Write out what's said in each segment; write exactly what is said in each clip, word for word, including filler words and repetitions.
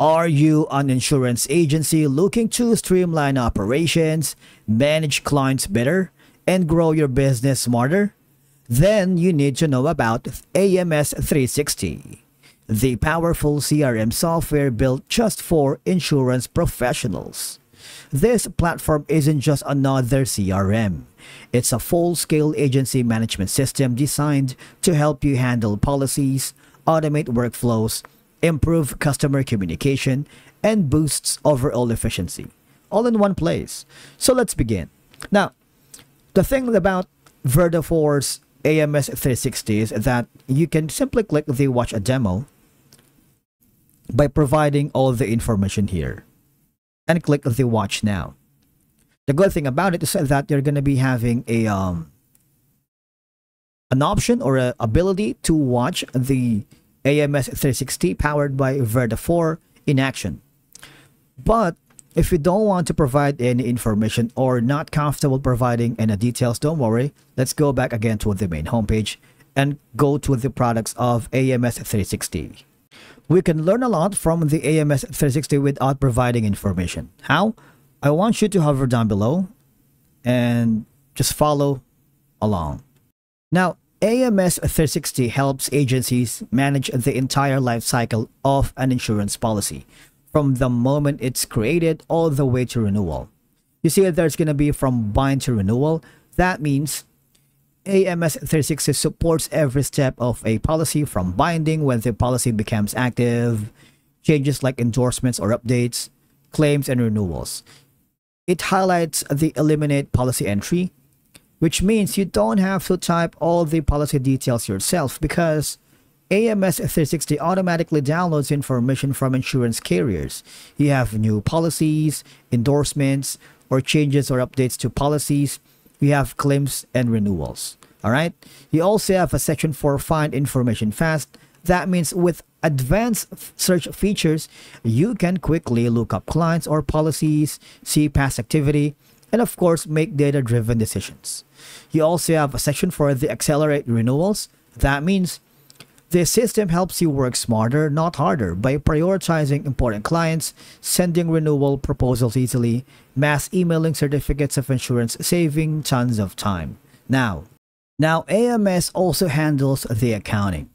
Are you an insurance agency looking to streamline operations, manage clients better, and grow your business smarter? Then you need to know about A M S three sixty, the powerful C R M software built just for insurance professionals. This platform isn't just another C R M. It's a full-scale agency management system designed to help you handle policies, automate workflows, improve customer communication, and boosts overall efficiency, all in one place. So let's begin. Now, the thing about Vertafore's A M S three sixty is that you can simply click the watch a demo by providing all the information here and click the watch now. The good thing about it is that you're going to be having a um an option or a ability to watch the A M S three sixty powered by Vertafore in action. But if you don't want to provide any information or not comfortable providing any details, don't worry. Let's go back again to the main homepage and go to the products of A M S three sixty. We can learn a lot from the A M S three sixty without providing information. How? I want you to hover down below and just follow along. Now, A M S three sixty helps agencies manage the entire life cycle of an insurance policy, from the moment it's created all the way to renewal. You see, there's going to be from bind to renewal. That means A M S three sixty supports every step of a policy, from binding when the policy becomes active, changes like endorsements or updates, claims, and renewals. It highlights the eliminate policy entry, which means you don't have to type all the policy details yourself because A M S three sixty automatically downloads information from insurance carriers. You have new policies, endorsements, or changes or updates to policies. You have claims and renewals. All right. You also have a section for find information fast. That means with advanced search features, you can quickly look up clients or policies, see past activity, and of course, make data-driven decisions. You also have a section for the accelerate renewals. That means the system helps you work smarter, not harder, by prioritizing important clients, sending renewal proposals easily, mass emailing certificates of insurance, saving tons of time. Now, now A M S also handles the accounting.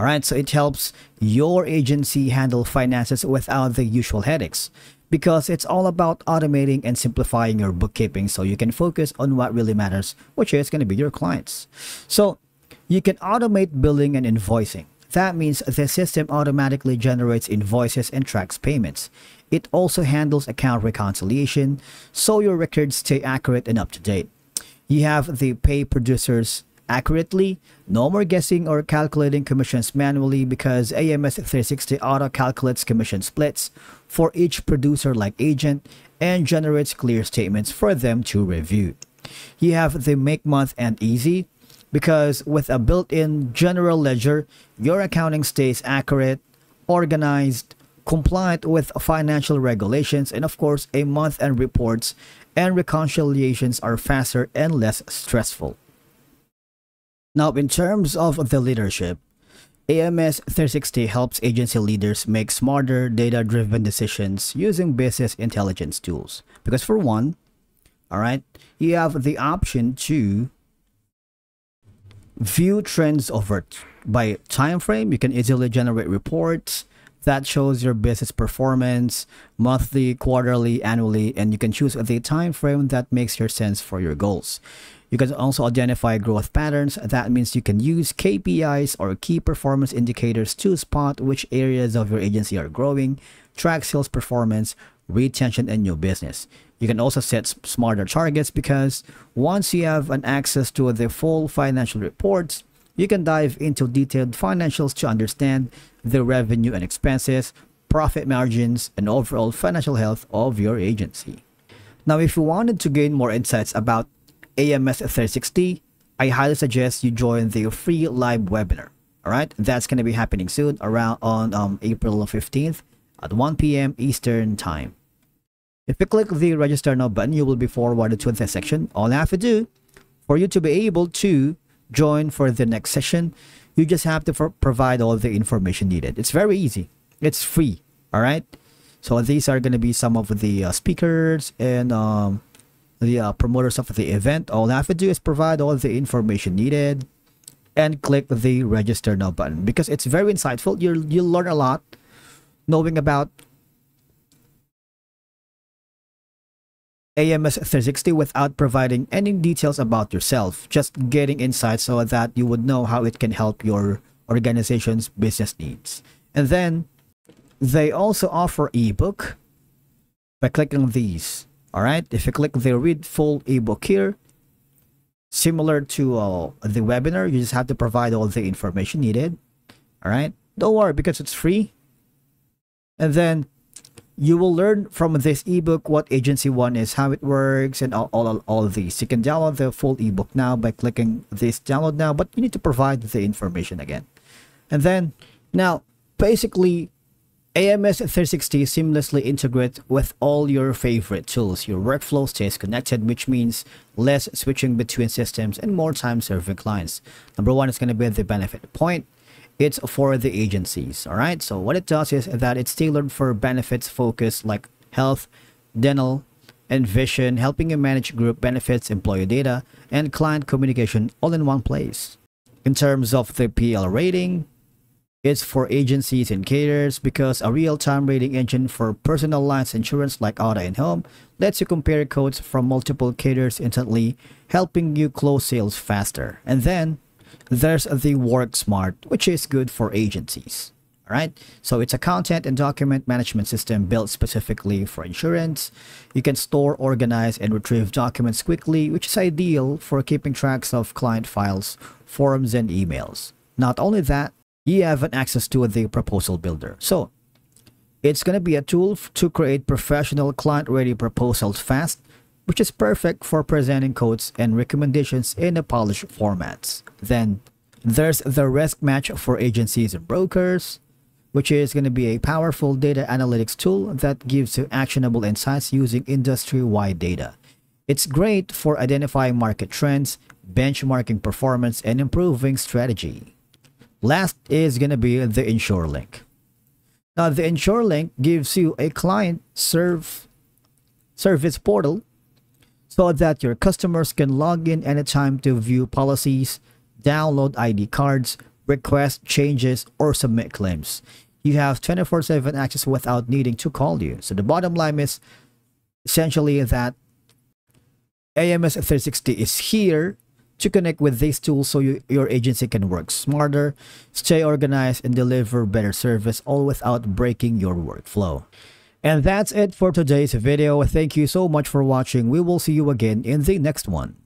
All right, so it helps your agency handle finances without the usual headaches, because it's all about automating and simplifying your bookkeeping so you can focus on what really matters, which is going to be your clients. So you can automate billing and invoicing. That means the system automatically generates invoices and tracks payments. It also handles account reconciliation, so your records stay accurate and up to date. You have the pay producers accurately, no more guessing or calculating commissions manually because A M S three sixty auto-calculates commission splits for each producer like agent and generates clear statements for them to review. You have the make, month, and easy because with a built-in general ledger, your accounting stays accurate, organized, compliant with financial regulations, and of course, a month-end reports and reconciliations are faster and less stressful. Now, in terms of the leadership, A M S three sixty helps agency leaders make smarter, data-driven decisions using business intelligence tools. Because for one, all right, you have the option to view trends over by time frame. You can easily generate reports that shows your business performance monthly, quarterly, annually, and you can choose the time frame that makes your sense for your goals. You can also identify growth patterns. That means you can use K P Is or key performance indicators to spot which areas of your agency are growing, track sales performance, retention, and new business. You can also set smarter targets because once you have an access to the full financial reports, you can dive into detailed financials to understand the revenue and expenses, profit margins, and overall financial health of your agency. Now, if you wanted to gain more insights about A M S three sixty, I highly suggest you join the free live webinar. All right, that's going to be happening soon around on um, April fifteenth at one P M Eastern Time. If you click the register now button, you will be forwarded to the section. All you have to do for you to be able to join for the next session, you just have to for provide all the information needed. It's very easy. It's free. All right, so these are going to be some of the uh, speakers and um, the uh, promoters of the event. All I have to do is provide all the information needed and click the register now button, because it's very insightful. You'll, you'll learn a lot knowing about A M S three sixty without providing any details about yourself, just getting insights so that you would know how it can help your organization's business needs. And then they also offer ebook by clicking these. All right, if you click the read full ebook here, similar to uh, the webinar, you just have to provide all the information needed. All right, don't worry because it's free. And then you will learn from this ebook what agency one is, how it works, and all, all, all, all of these. You can download the full ebook now by clicking this download now, but you need to provide the information again. And then now basically A M S three sixty seamlessly integrates with all your favorite tools. Your workflow stays connected, which means less switching between systems and more time serving clients. Number one is going to be the benefit point. It's for the agencies. All right, so what it does is that it's tailored for benefits focus like health, dental, and vision, helping you manage group benefits, employee data, and client communication all in one place. In terms of the P L rating, it's for agencies and caterers because a real-time rating engine for personal lines insurance like auto and home lets you compare codes from multiple caterers instantly, helping you close sales faster. And then there's the Work Smart, which is good for agencies. All right, so it's a content and document management system built specifically for insurance. You can store, organize, and retrieve documents quickly, which is ideal for keeping tracks of client files, forms, and emails. Not only that, you have an access to the proposal builder. So it's going to be a tool to create professional client-ready proposals fast, which is perfect for presenting quotes and recommendations in a polished formats. Then there's the Risk Match for agencies and brokers, which is going to be a powerful data analytics tool that gives you actionable insights using industry-wide data. It's great for identifying market trends, benchmarking performance, and improving strategy. Last is going to be the InsureLink. Now, the InsureLink gives you a client serve service portal so that your customers can log in anytime to view policies, download I D cards, request changes, or submit claims. You have twenty-four seven access without needing to call you. So the bottom line is essentially that A M S three sixty is here to connect with these tools so you, your agency can work smarter, stay organized, and deliver better service, all without breaking your workflow. And that's it for today's video. Thank you so much for watching. We will see you again in the next one.